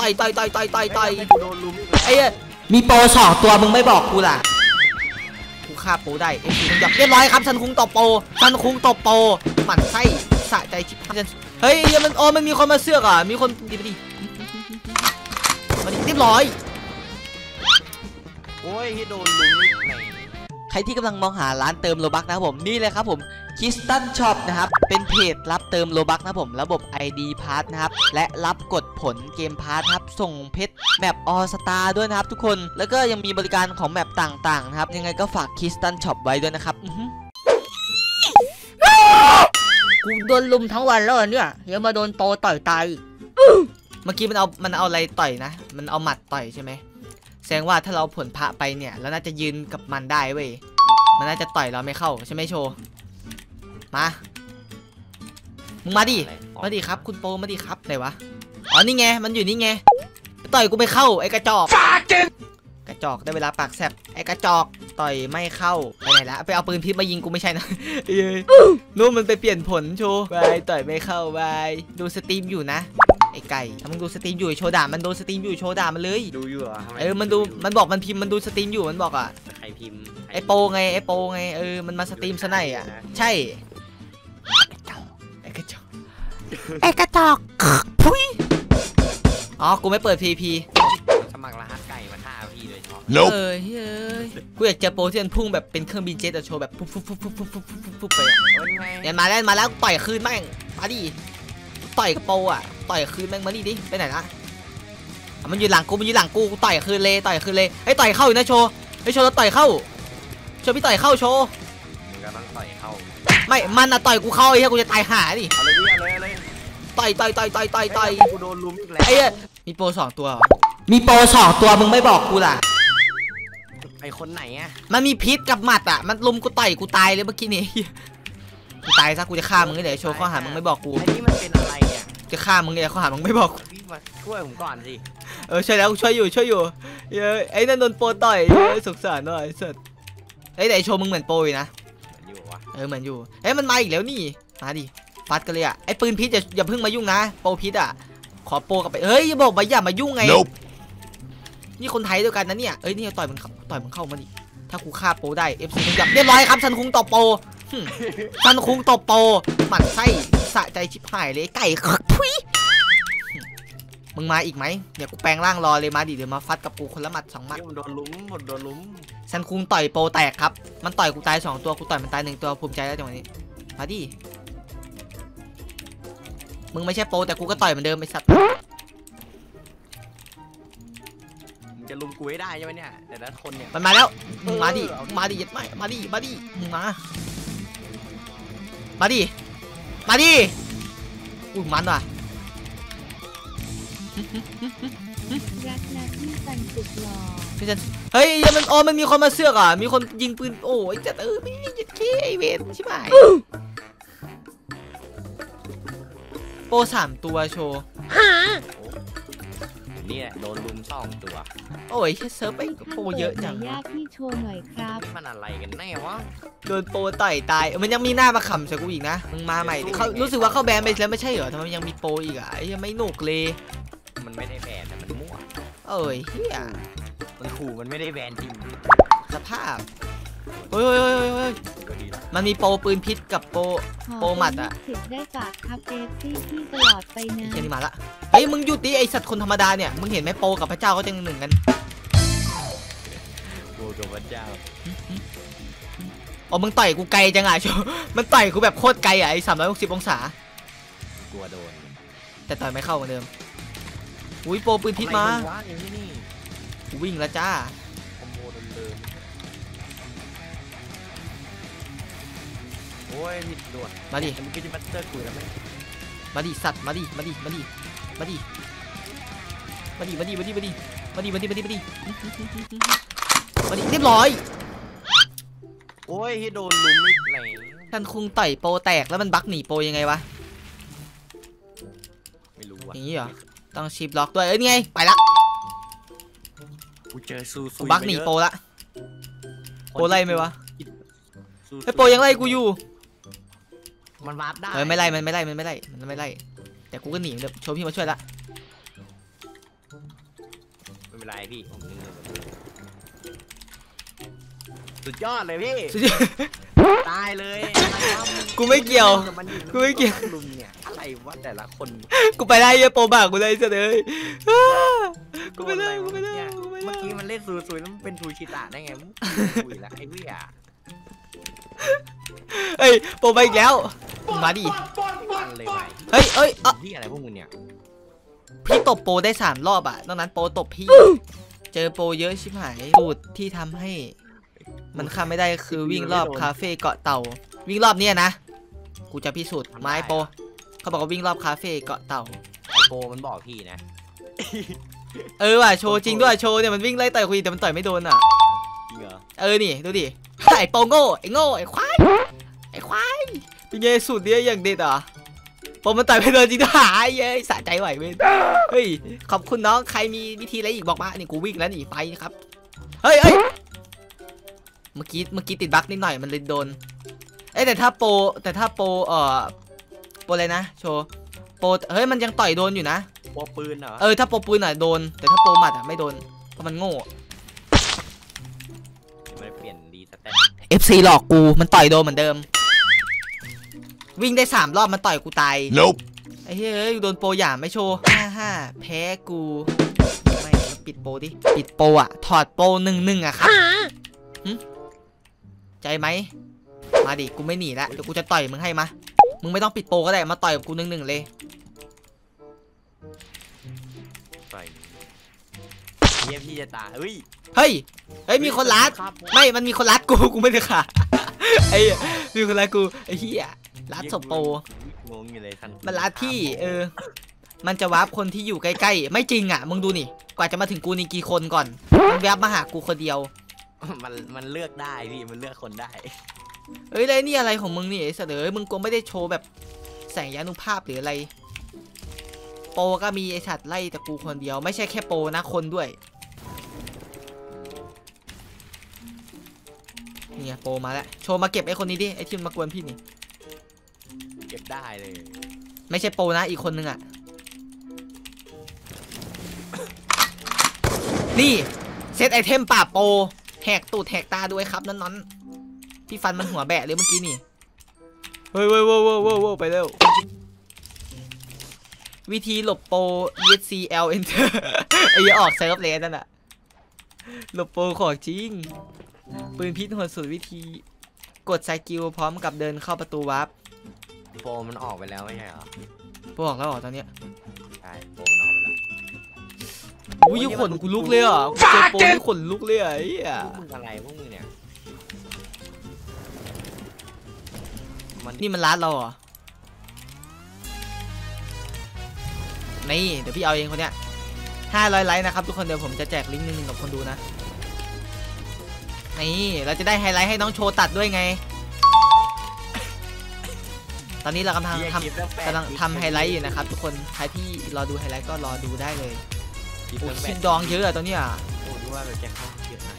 ต่อยไอ้มีโปรสองตัวมึงไม่บอกกูล่ะกูฆ่าโปรได้เอ็มซีต้องจับเรียบร้อยครับซันคุงตบโปรซันคุงตบโปรหมั่นไส้สะใจชิบหายเฮ้ยมันอ๋อมันมีคนมาเสือกอ่ะมีคนดีไปดิมาดิเรียบร้อยโอ้ยที่โดนลุมใครที่กำลังมองหาร้านเติมโลบัคนะครับผมนี่เลยครับผมคิสตันช็อปนะครับเป็นเพจรับเติมโลบัคนะผมระบบ ID พาร์ทนะครับและรับกดผลเกมพาร์ทครับส่งเพชรแมปออสตาร์ด้วยนะครับทุกคนแล้วก็ยังมีบริการของแมปต่างๆนะครับยังไงก็ฝากคิสตันช็อปไว้ด้วยนะครับกูโดนลุมทั้งวันแล้วเนี่ยยังมาโดนโตต่อยตายเมื่อกี้มันเอาอะไรต่อยนะมันเอาหมัดต่อยใช่ไหมแสดงว่าถ้าเราผลพระไปเนี่ยแล้วน่าจะยืนกับมันได้เว้ยมันน่าจะต่อยเราไม่เข้าใช่ไหมโชว์มามึงมาดิมาดิครับคุณโปมาดิครับไหนวะอ๋อนี่ไงมันอยู่นี่ไงต่อยกูไม่เข้าไอ้กระจอกกระจอกได้เวลาปากแสบไอ้กระจอกต่อยไม่เข้าไปไหนละไปเอาปืนพิษมายิงกูไม่ใช่นะนู่นมันไปเปลี่ยนผลโชว์ไปต่อยไม่เข้าไปดูสตรีมอยู่นะไอ้ไก่ถ้ามึงดูสตรีมอยู่โชว์ด่ามันดูสตรีมอยู่โชว์ด่ามันเลยดูอยู่เหรอมันดูมันบอกมันพิมพ์มันดูสตรีมอยู่มันบอกอ่ะใครพิมพ์ไอ้โปไงไอ้โปไงมันมาสตรีมซะหน่อยอ่ะใช่ไอ้กระจอกไอ้กระจอกพุ้ยอ๋อกูไม่เปิด PVP สมัครรหัสไก่มาฆ่าพี่เลยช็อตเฮ้ยกูอยากเจอโปที่มันพุ่งแบบเป็นเครื่องบินเจ็ตโชว์แบบปุ๊บปุ๊บปุ๊บปุ๊บปุ๊บปุ๊บไปอ่ะเดี๋ยวมาแล้วต่อยคืนแม่งมาดิต่อยกระโปอ่ะต่อยคืนแม่งมาดิไปไหนละมันอยู่หลังกูกูต่อยคืนเลยไอ้ต่อยเข้าอยู่นะโชว์ไอ้โชว์เราต่อยเข้าโชว์พี่ต่อยเข้าโชว์มึงก็ต้องต่อยเข้าไม่มันอะต่อยกูเข้าไอ้เหี้ยกูจะตายหาดิต่อยกูโดนลุมอีกแล้วไอ้มีโปรสองตัวมึงไม่บอกกูล่ะไอคนไหนอะมันมีพิษกับหมัดอะมันลุมกูต่อยกูตายเลยเมื่อกี้นี้กูตายซะกูจะฆ่ามึงเลยโชว์ข้อหามึงไม่บอกกูไอ้นี่มันเป็นอะไรเนี่ยจะฆ่ามึงเลยข้อหามึงไม่บอกมาช่วยผมก่อนสิช่วยแล้วช่วยอยู่ไอ้นั่นโดนโปรต่อยสงสารหน่อยสุดไอ้แต่โชว์มึงเหมือนโปรยนะเหมือนอยู่เฮ้ยมันมาอีกแล้วนี่มาดิฟัดกันเลยอ่ะไอ้ปืนพิษอย่าเพิ่งมายุ่งนะโปพิษอ่ะขอโปกับไปเฮ้ยบอกอย่ามายุ่งไงนี่คนไทยด้วยกันนะเนี่ยเอ้ยนี่ต่อยมันเข้ามาดิถ้ากูฆ่าโปได้เอฟซีจับเรียบร้อยครับซันคุงตบโปซันคุงตบโปหมั่นไส้สะใจชิบหายเลยไก่พุ้ยมึงมาอีกไหมเดี๋ยวกูแปลงร่างรอเลยมาดิเดี๋ยวมาฟัดกับกูคนละหมัดสองหมัดโดนลุ้มหมดโดนลุ้มซันคุงต่อยโปแตกครับมันต่อยกูตาย2ตัวกูต่อยมันตาย1ตัวภูมิใจแล้วจังหวะนี้มาดิมึงไม่ใช่โปแต่กูก็ต่อยเหมือนเดิมไอ้สัตว์มึงจะลุมกูให้ได้ใช่ไหมเนี่ยแต่ละคนเนี่ยมันมาแล้วมึงมาดิยัดไม่มึงมาดิอุ้ยมันว่ะเฮ้ยมันอ๋อมันมีคนมาเสือกอ่ะมีคนยิงปืนโอ้ยจัดไม่จัดขี้ไอเวนใช่ไหมโป3ตัวโชว์นี่โดนลุม2ตัวโอ้ยเซิร์ฟไปโปเยอะจังยากที่โชว์หน่อยครับมันอะไรกันแน่วะโดนโปต่อยตายมันยังมีหน้ามาขำใส่กูอีกนะมึงมาใหม่เขารู้สึกว่าเขาแบนไปแล้วไม่ใช่เหรอทำไมยังมีโปอีกอ่ะยังไม่หนุกเลยมันไม่ได้แบนแต่มันมั่วเอ้ยเฮียมันขู่มันไม่ได้แบนจริงสภาพเฮ้ยมันมีโปปืนพิษกับโปหมัดอะได้ฝากครับเอฟซีที่ตลอดไปนะเจนี่มาละเฮ้ยมึงหยุดดิไอสัตว์คนธรรมดาเนี่ยมึงเห็นไหมโปกับพระเจ้าเขาจะหนึ่งกันโปกับพระเจ้าอ๋อมึงต่อยกูไกลจังไงโชว์มันต่อยกูแบบโคตรไกลอะไอ360องศากลัวโดนแต่ต่อยไม่เข้าเหมือนเดิมอุ้ยโปปืนพิษมาวิ่งละจ้าโอ้ยผิดด่วนมาดิมันก็จะมาเจอกูแล้วมั้ยมาดิสัตว์มาดิเรียบร้อยโอ้ยให้โดนลุมอีกแล้วท่านคุงต่อยโปแตกแล้วมันบักหนีโปยังไงวะไม่รู้ว่ะอย่างนี้เหรอต้องชิปล็อกด้วยเอ้ยไงไปละกูเจอซูซูบักหนีโปละโปไล่ไหมวะไอ้โปยังไล่กูอยู่มันวาร์ปได้ไม่ไล่แต่กูก็หนีเดี๋ยวโชว์พี่มาช่วยละ เป็นไรพี่ผมลืมสุดยอดเลยพี่ตายเลยกูไม่เกี่ยวกูไม่เกี่ยวลุงเนี่ยอะไรวะแต่ละคนกูไปได้โปรบากกูได้เสนอกูไปได้กูไปได้เมื่อกี้มันเล่นสวยๆแล้วมันเป็นทูชิตะได้ไงมึงคุยละไอ้เวียเฮ้ยโปรไปอีกแล้วมาดิเฮ้ยพี่อะไรพวกมึงเนี่ยพี่ตบโปรได้3รอบอ่ะตอนนั้นโปรตบพี่เจอโปรเยอะชิบหายสูตรที่ทำให้มันข้ามไม่ได้คือวิ่งรอบคาเฟ่เกาะเต่าวิ่งรอบเนี้ยนะกูจะพิสูจน์ไม้โปเขาบอกว่าวิ่งรอบคาเฟ่เกาะเต่าไอโปมันบอกพี่นะเออว่ะโชว์จริงด้วยโชว์เนี่ยมันวิ่งไล่ต่อยคุยแต่มันต่อยไม่โดนอ่ะเออนี่ดูดิไอโปโง่ไอโง่ไอควายเป็นไงสูตรเนี้ยอย่างเด็ดอ่ะโปมันต่อยไม่โดนจริงด้วยเย้สะใจไหวเว้ยเฮ้ยขอบคุณน้องใครมีวิธีอะไรอีกบอกมานี่กูวิ่งแล้วหนีไปครับเฮ้ยเมื่อกี้ติดบั๊กนิดหน่อยมันเลยโดนเอ้แต่ถ้าโปอะไรนะโชว์โปเฮ้ยมันยังต่อยโดนอยู่นะโปปืนเหรอถ้าโปปืนอ่ะโดนแต่ถ้าโปหมัดอ่ะไม่โดนเพราะมันโง่ไม่เปลี่ยนดีสแตน FC หลอกกูมันต่อยโดนเหมือนเดิมวิ่งได้3รอบมันต่อยกูตายไอ้เฮ้ยโดนโปหยามไม่โชว์5-5แพ้กูไม่ปิดโปดิปิดโปอ่ะถอดโป1-1อ่ะครับใจไหมมาดิกูไม่หนีละเดี๋ยวกูจะต่อยมึงให้มามึงไม่ต้องปิดโปก็ได้มาต่อยกับกู1-1เลยเยี่ยมพี่จะตาเฮ้ยมีคนรัดไม่มันมีคนรัดกูไม่ได้ค่ะไอ้มีคนรัดกูไอ้เหี้ยรัดศพโปงงอยู่เลยทันมันรัดพี่มันจะวาร์ปคนที่อยู่ใกล้ๆไม่จริงอ่ะมึงดูนี่กว่าจะมาถึงกูนี่กี่คนก่อนมันแวบมาหากูคนเดียวมันเลือกได้พี่มันเลือกคนได้เอ้ยแล้วนี่อะไรของมึงนี่ไอ้เสนอมึงกลัวไม่ได้โชว์แบบแสงยานุภาพหรืออะไรโปก็มีไอ้สัตว์ไล่แต่กูคนเดียวไม่ใช่แค่โปนะคนด้วยเนี่ยโปมาแล้วโชว์มาเก็บไอ้คนนี้ดิไอ้ที่มากวนพี่นี่เก็บได้เลยไม่ใช่โปนะอีกคนนึงอ่ะนี่เซตไอเทมปราบโปแหกตูดแหกตาด้วยครับนั้นๆพี่ฟันมันหัวแบะเลยเมื่อกี้นี่เฮ้ยเว้ยไปเร็ววิธีหลบโป ESCL Enter ไอ้ออกเซิร์ฟเลยนั่นน่ะหลบโปของจริงปืนพิษโหดสุดวิธีกดสกิลพร้อมกับเดินเข้าประตูวาร์ปโปมันออกไปแล้วไม่ใช่หรอโปออกแล้วหรอตอนเนี้ยใช่โปมันออกไปแล้วอุ้ยขนกูลุกเลยอ่ะเจอโปนี่ขนลุกเลยไอ้มึงอะไรพวกมึงเนี่ยนี่มันรัดเราเหรอนี่เดี๋ยวพี่เอาเองคนเนี้ย500ไลค์นะครับทุกคนเดี๋ยวผมจะแจกลิงก์นึงกับคนดูนะนี่เราจะได้ไฮไลท์ให้น้องโชว์ตัดด้วยไงตอนนี้เรากำลังทำไฮไลท์อยู่นะครับทุกคนใครที่รอดูไฮไลท์ก็รอดูได้เลยชิ้นดองเยอะอะตอนนี้อ่ะโอ้ดูว่าเราจะเข้าเกียร์ไหน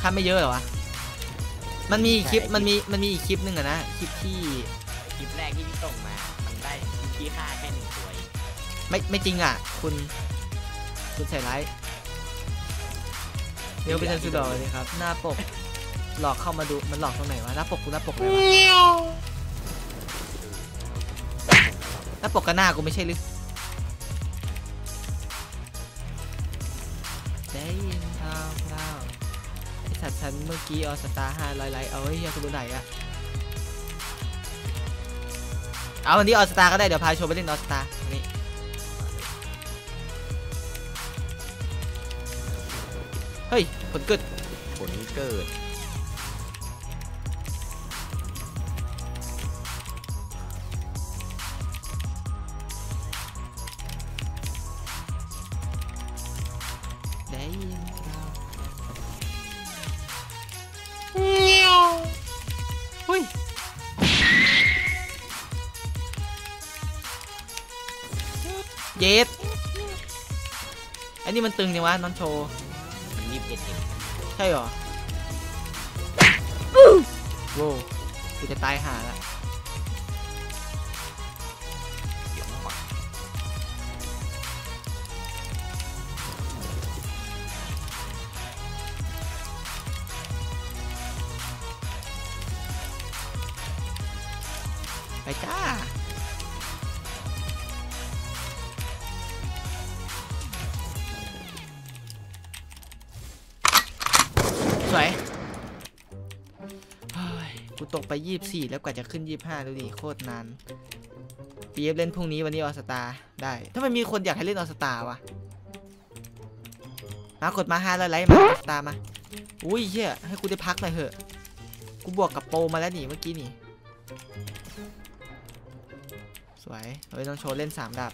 ข้ามไม่เยอะหรอวะมันมีอีกคลิปหนึ่งอะนะคลิปที่คลิปแรกที่พี่ส่งมามันได้ที่ค่าแค่1 ตัวไม่จริงอ่ะคุณใส่ร้ายเดี๋ยวไปทันสุดดอกเลยครับหน้าปกหลอกเข้ามาดูมันหลอกตรงไหนวะหน้าปกไหนวะหน้าปกกับหน้ากูไม่ใช่หรือได้ยินเปล่าไอสัตว์ฉันเมื่อกี้ออสตาร์500ไลค์เอาไอ้เหี้ยคุณดูไหนอะเอาวันนี้ออสตาร์ก็ได้เดี๋ยวพาโชว์ไปเล่นออสตาร์นี่เฮ้ยผลเกิดเย็ดอันนี้มันตึงเนี่ยวะน้องโชว์มันรีบเอ็ดใช่หรอโว้กูจะตายห่าละ ไปจ้าสวยกูตกไป24แล้วกว่าจะขึ้น25ดูดิโคตรนานปีเล่นพรุ่งนี้วันนี้ออสตาได้ถ้ามันมีคนอยากให้เล่นออสตาวะมากดมา500ไลค์มาออสตามาอุ้ยเหี้ยให้กูได้พักหน่อยเถอะกูบวกกับโปมาแล้วนี่เมื่อกี้นี่สวยเราต้องโชว์เล่น3ดาบ